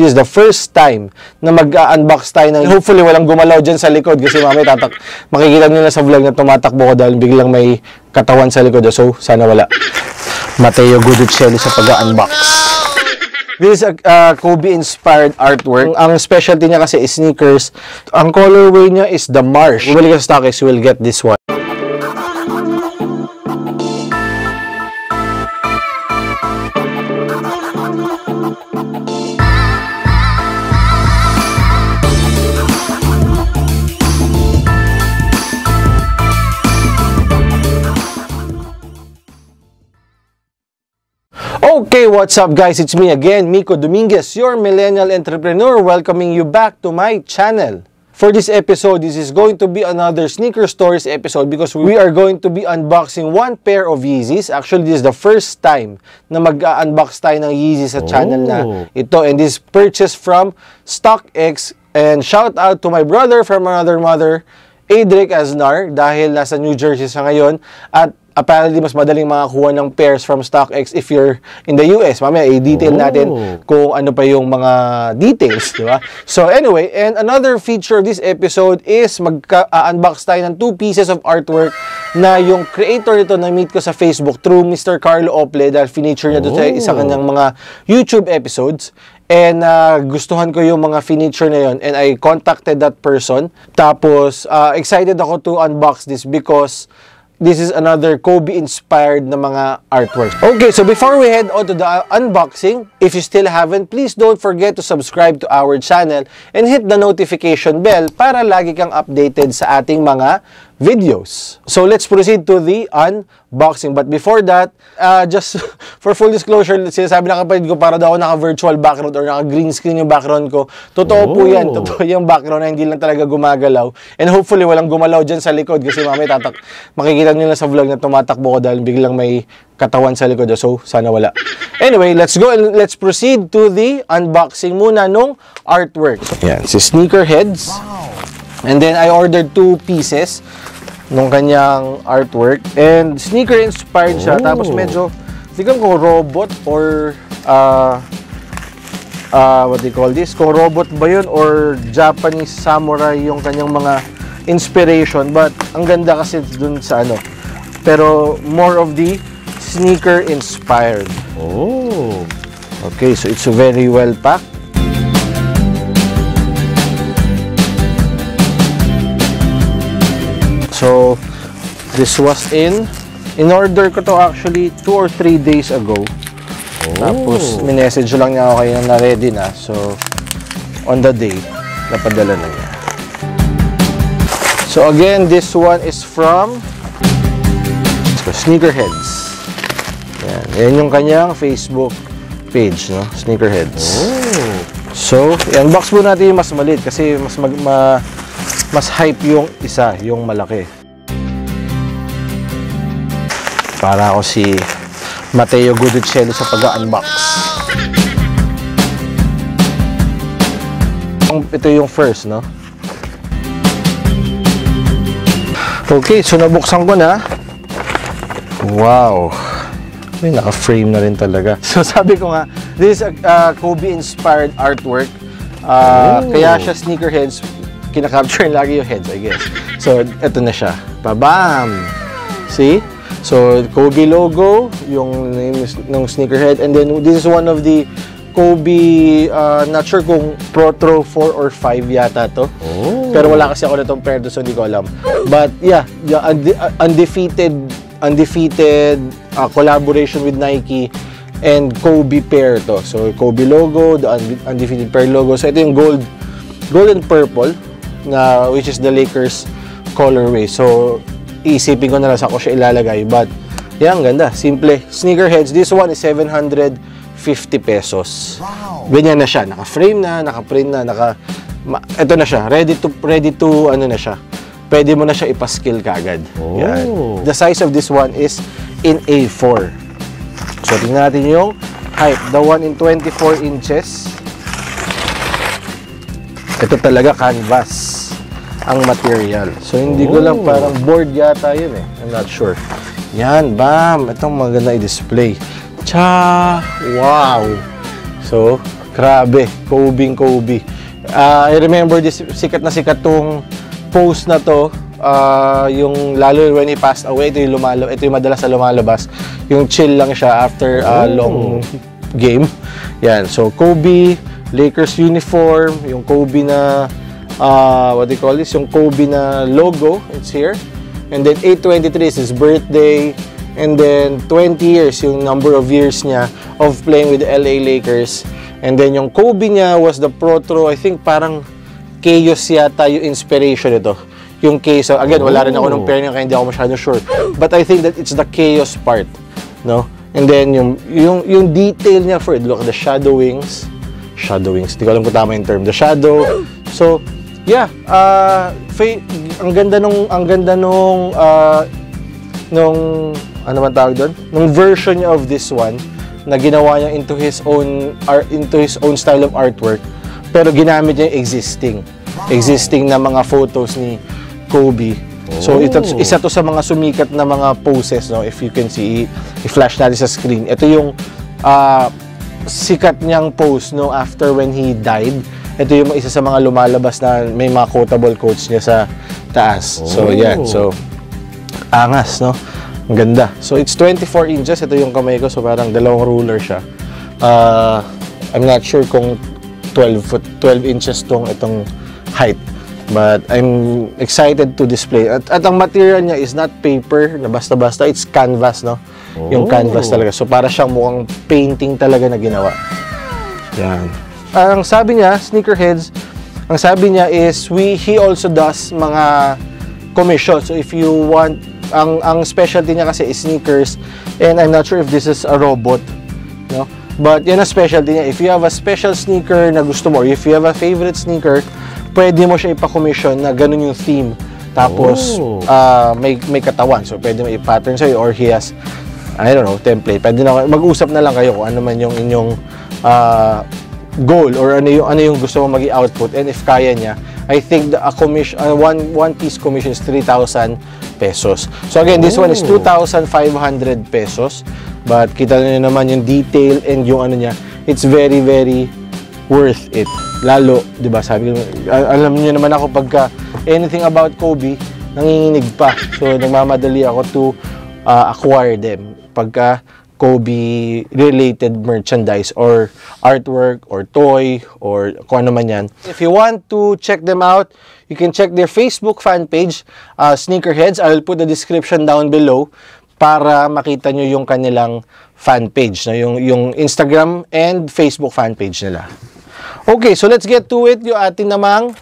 This is the first time na mag-unbox tayo ng, hopefully walang gumalaw dyan sa likod kasi mami makikita nyo na sa vlog na tumatakbo ko dahil biglang may katawan sa likod. So sana wala. Mateo Guidicelli sa pag-unbox. This is Kobe inspired artwork. Ang specialty niya kasi is sneakers. Ang colorway niya is the marsh. Bumalik ka sa StockX, we'll get this one. Okay, what's up guys? It's me again, Miko Dominguez, your millennial entrepreneur, welcoming you back to my channel. For this episode, this is going to be another Sneaker Stories episode because we are going to be unboxing one pair of Yeezys. Actually, this is the first time na mag-unbox tayo ng Yeezys sa channel na ito. And this purchased from StockX. And shout out to my brother from another mother, Adrick Aznar, dahil nasa New Jersey sa ngayon. At apparently, mas madaling makakuha ng pairs from StockX if you're in the US. Mamaya, i-detail natin kung ano pa yung mga details, di ba? So, anyway, and another feature of this episode is mag-unbox tayo ng 2 pieces of artwork na yung creator nito na-meet ko sa Facebook through Mr. Carlo Ople dahil finiture niya ito sa isa kanyang mga YouTube episodes. And gustuhan ko yung mga furniture na yun. And I contacted that person. Tapos, excited ako to unbox this because this is another Kobe-inspired na mga artworks. Okay, so before we head on to the unboxing, if you still haven't, please don't forget to subscribe to our channel and hit the notification bell para lagi kang updated sa ating mga videos. So let's proceed to the unboxing. But before that, just for full disclosure, sinasabi na kapatid ko para daw naka-virtual background or naka-green screen yung background ko. Totoo po yan. Totoo yung background na hindi lang talaga gumagalaw. And hopefully, walang gumalaw dyan sa likod kasi mamaya makikita nyo na sa vlog na tumatakbo ko dahil biglang may katawan sa likod. So, sana wala. Anyway, let's go and let's proceed to the unboxing muna nung artwork. Yan, si Sneakerheads. And then, I ordered 2 pieces nung kanyang artwork. And sneaker-inspired siya. Tapos medyo, tignan ko, robot or, what do you call this? Kung robot ba yun or Japanese samurai yung kanyang mga inspiration. But, ang ganda kasi dun sa ano. Pero, more of the sneaker-inspired. Oh! Okay, so it's very well packed. So, this was in order ko to actually 2 or 3 days ago. Tapos, minessage lang niya ako kayo na ready na. So, on the day, napadala na niya. So, again, this one is from Sneakerheads. Yan, yan yung kanyang Facebook page, no? Sneakerheads. So, i-unbox po natin yung mas maliit kasi mas hype yung isa, yung malaki. Para ako si Mateo Guidicelli sa pag-unbox. Ito yung first, no? Okay, so nabuksan ko na. Wow! May naka-frame na rin talaga. So, sabi ko nga, this is Kobe-inspired artwork. Kaya siya Sneakerheads. Kinakapture lagi yung heads, I guess. So, eto na siya. Babam! See? So, Kobe logo, yung name ng sneakerhead. And then, this is one of the Kobe, not sure kung ProTro 4 or 5 yata to. Pero wala kasi ako na itong pair, so hindi ko alam. But, yeah, undefeated collaboration with Nike and Kobe pair to. So, Kobe logo, the undefeated pair logo. So, ito yung gold and purple. Which is the Lakers colorway. So, isipin ko na lang sa ako siya ilalagay. But, yan, ganda. Simple. Sneakerheads. This one is 750 pesos. Wow! Ganyan na siya. Naka-frame na, naka-print na, ito na siya. Ready to, ano na siya. Pwede mo na siya ipaskill kaagad. Yan. The size of this one is in A4. So, tingnan natin yung height. The one in 24 inches. Ito talaga canvas ang material. So, hindi ko lang parang board yata yun eh. I'm not sure. Yan, bam! Itong maganda i-display. Cha! Wow! So, Grabe, Kobe. I remember this, sikat na sikat tong post na to. Yung lalo when he passed away, ito yung lumalabas, ito yung madalas na lumalabas. Yung chill lang siya after a long game. Yan, so Kobe, Lakers uniform, yung Kobe na what do you call this? Yung Kobe na logo, it's here. And then 823 is his birthday. And then 20 years, yung number of years niya of playing with the LA Lakers. And then yung Kobe niya was the ProTro, I think parang chaos yata yung inspiration nito. Yung K, so again, wala rin ako ng pair niya kaya hindi ako masyadong sure. But I think that it's the chaos part, no? And then yung detail niya for it, look, the shadowings. Shadowings, di ko alam kung tama yung term. The shadow. So, yeah, ang ganda nung ano man tawag doon? Nung version of this one na ginawa niya into his own art, into his own style of artwork, pero ginamit niya yung existing na mga photos ni Kobe. Oh. So ito, isa to sa mga sumikat na mga poses, no? If you can see, i-flash natin sa screen. Ito yung sikat niyang pose, no, after when he died. Ito yung isa sa mga lumalabas na may mga quotable quotes niya sa taas. Oh. So yan, so angas, no? Ang ganda. So it's 24 inches. Ito yung kamay ko. So parang dalawang ruler siya. I'm not sure kung 12 inches itong height. But I'm excited to display. At ang material niya is not paper na basta-basta. It's canvas, no? Oh. Yung canvas talaga. So para siyang mukhang painting talaga na ginawa. Yan. Ang sabi niya, Sneakerheads, ang sabi niya is he also does mga commission. So if you want, ang specialty niya kasi is sneakers, and I'm not sure if this is a robot, no? But yan ang specialty niya. If you have a special sneaker na gusto mo, or if you have a favorite sneaker, pwede mo siya ipa-commission na ganun yung theme. Tapos may katawan, so pwede mo i-pattern sa'yo, or he has, I don't know, template. Pwede na, mag-usap na lang kayo kung ano man yung inyong goal, or ano yung gusto mo mag-i-output, and if kaya niya, I think a commission, one piece commission is 3,000 pesos. So again, this one is 2,500 pesos. But kita niyo naman yung detail and yung ano niya. It's very, very worth it. Lalo, di ba, sabi ko, alam niyo naman ako pagka anything about Kobe, nanginginig pa. So nagmamadali ako to acquire them. Pagka Kobe-related merchandise or artwork or toy or kung ano man yan. If you want to check them out, you can check their Facebook fan page, Sneakerheads. I'll put the description down below para makita nyo yung kanilang fan page, no? Yung Instagram and Facebook fan page nila. Okay, so let's get to it. Yung atin namang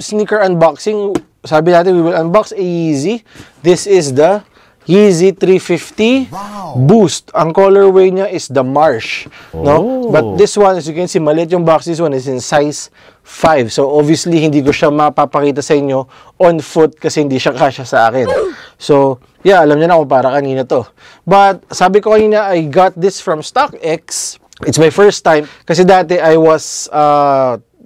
sneaker unboxing. Sabi natin, we will unbox a Yeezy. This is the Yeezy 350 Boost. Ang colorway niya is the Marsh, no? But this one, as you can see, maliit yung box. This one is in size 5. So obviously, hindi ko siya mapapakita sa inyo on foot kasi hindi siya kasya sa akin. So, yeah, alam niyo na kung para kanina to. But sabi ko kanina, I got this from StockX. It's my first time kasi dati I was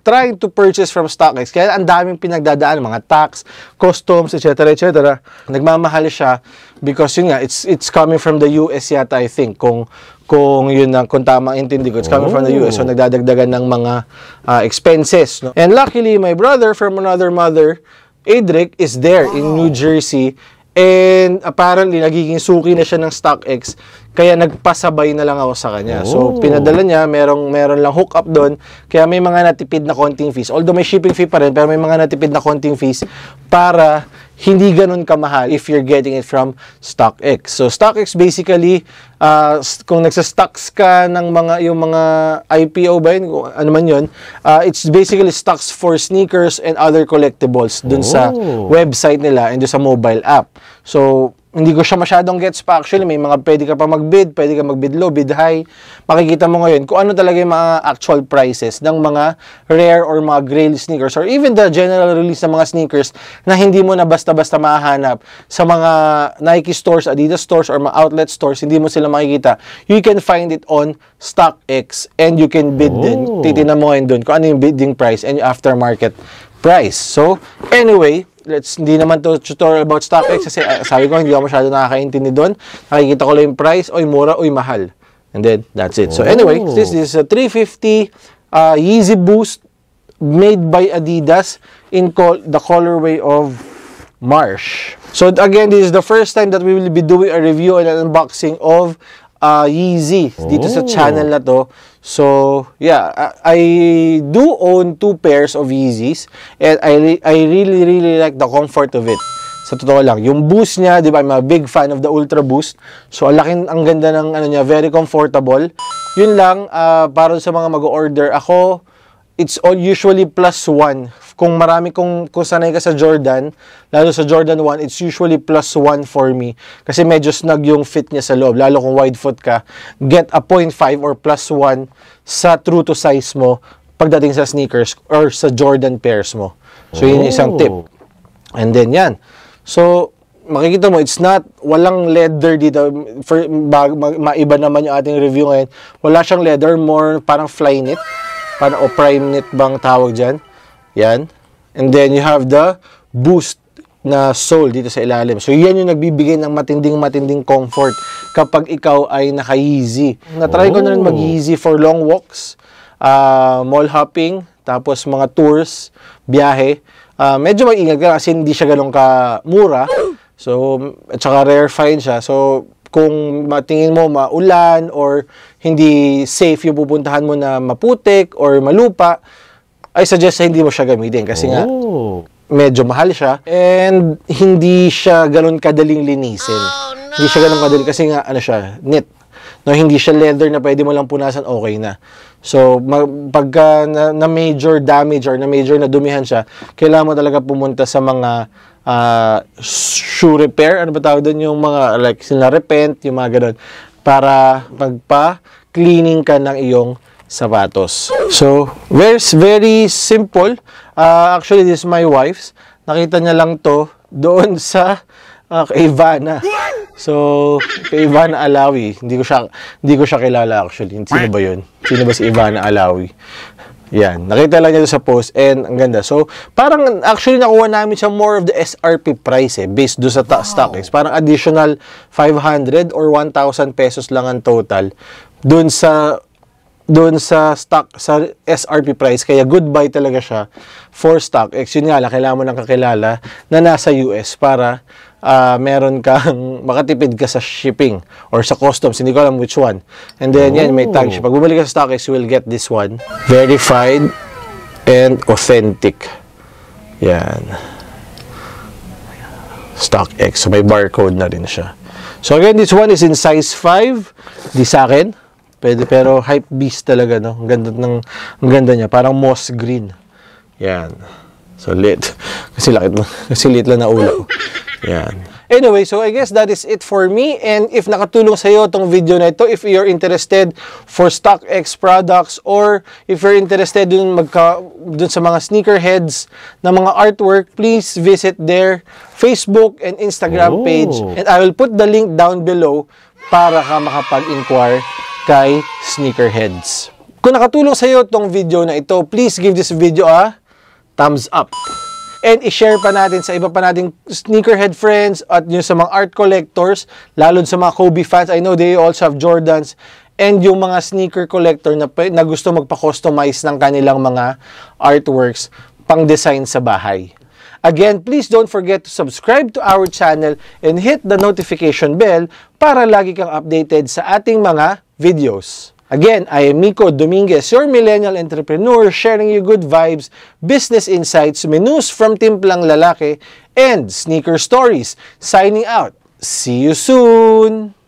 trying to purchase from StockX. Kaya ang daming pinagdadaan, mga tax, customs, etc. etc. Nagmamahal siya because yun nga, it's coming from the US yata, I think. Kung yun ang, kung tama intindi ko, it's coming from the US. So nagdadagdagan ng mga expenses, no? And luckily, my brother from another mother, Adrick, is there in New Jersey. And apparently, nagiging suki na siya ng StockX. Kaya nagpasabay na lang ako sa kanya. So, pinadala niya. Meron lang hook up doon. Kaya may mga natipid na konting fees. Although may shipping fee pa rin, pero may mga natipid na konting fees para hindi ganun kamahal if you're getting it from StockX. So, StockX basically, kung nagsastocks ka ng yung mga IPO ba yun, kung ano man yun, it's basically stocks for sneakers and other collectibles dun sa website nila and dun sa mobile app. So, hindi ko siya masyadong gets pa actually. May mga pwede ka pa magbid, pwede ka magbid low, bid high. Makikita mo ngayon kung ano talaga yung mga actual prices ng mga rare or mga grail sneakers or even the general release ng mga sneakers na hindi mo na basta-basta mahanap sa mga Nike stores, Adidas stores, or mga outlet stores. Hindi mo sila makikita. You can find it on StockX and you can bid din. Titignan mo ngayon dun kung ano yung bidding price and aftermarket price. So, anyway, hindi naman to tutorial about StockX kasi sabi ko hindi ako masyado nakakaintindi doon. Nakikita ko lang yung price, oy mura, oy mahal. and then that's it. So anyway, this is a 350 Yeezy Boost made by Adidas in the colorway of Marsh. So again, this is the first time that we will be doing a review and an unboxing of Yeezy dito sa channel na to. So yeah, I do own 2 pairs of Yeezys, and I really like the comfort of it. Sa totoo lang, yung boost niya, di ba, I'm a big fan of the Ultra Boost. So ang ganda ng ano niya, very comfortable. Yun lang, para sa mga mag-order, ako, it's all usually +1. Kung marami kung sanay ka sa Jordan, lalo sa Jordan 1, it's usually +1 for me. Kasi medyo snug yung fit niya sa loob, lalo kung wide foot ka. Get a 0.5 or +1 sa true to size mo pagdating sa sneakers or sa Jordan pairs mo. So yun yung isang tip. And then yan. So, makikita mo, it's not, walang leather dito. For, maiba naman yung ating review ngayon. Wala siyang leather, more parang Flyknit. Parang o prime knit bang tawag dyan. Yan. And then, you have the Boost na sole dito sa ilalim. So, yan yung nagbibigay ng matinding comfort kapag ikaw ay naka-Yeezy. Natry ko na rin mag-Yeezy for long walks, mall hopping, tapos mga tours, biyahe. Medyo mag-ingat ka kasi hindi siya ganun ka-mura. So, at saka rare find siya. So, kung matingin mo maulan or hindi safe yung pupuntahan mo na maputik or malupa, I suggest hindi mo siya gamitin kasi nga medyo mahal siya and hindi siya ganun kadaling linisin. Hindi siya ganun kadaling kasi nga ano siya, knit. No, hindi siya leather na pwede mo lang punasan, okay na. So, pagka na major damage or na major na dumihan siya, kailangan mo talaga pumunta sa mga shoe repair. Ano ba tawag doon? Yung mga like sila repent, yung mga ganun. Para magpa-cleaning ka ng iyong sapatos. So, very simple. Actually, this is my wife's. Nakita niya lang to doon sa kay Ivana. So, kay Ivana Alawi. Hindi ko siya kilala actually. Sino ba yun? Sino ba si Ivana Alawi? Yan. Nakita lang niya sa post and ang ganda. So, parang actually nakuha namin siya more of the SRP price eh. Based do sa StockX. Parang additional 500 or 1,000 pesos lang ang total. Doon sa stock, sa SRP price. Kaya good buy talaga siya for StockX. Yun nga lang, kailangan mo ng kakilala na nasa US para meron kang makatipid ka sa shipping or sa customs. Hindi ko alam which one. And then yan, may tag siya. Pag bumalik ka sa StockX, you will get this one. Verified and authentic. Yan. StockX. So may barcode na rin siya. So again, this one is in size 5. Di sa akin. Pwede, pero hype beast talaga, no? Ang ganda niya. Parang moss green. Yan. So, lit. Kasi lit lang na ulo. Yan. Anyway, so I guess that is it for me. And if nakatulong sa'yo itong video na ito, if you're interested for StockX products or if you're interested dun sa mga sneakerheads na mga artwork, please visit their Facebook and Instagram page. And I will put the link down below para ka makapag-inquire kay Sneakerheads. Kung nakatulong sa iyo itong video na ito, please give this video a thumbs up. And i-share pa natin sa iba pa nating sneakerhead friends at yung sa mga art collectors, lalo sa mga Kobe fans. I know they also have Jordans and yung mga sneaker collector na gusto magpa-customize ng kanilang mga artworks pang-design sa bahay. Again, please don't forget to subscribe to our channel and hit the notification bell para lagi kang updated sa ating mga videos. Again, I am Miko Dominguez, your millennial entrepreneur, sharing you good vibes, business insights, menus from Timplang Lalaki, and sneaker stories. Signing out. See you soon!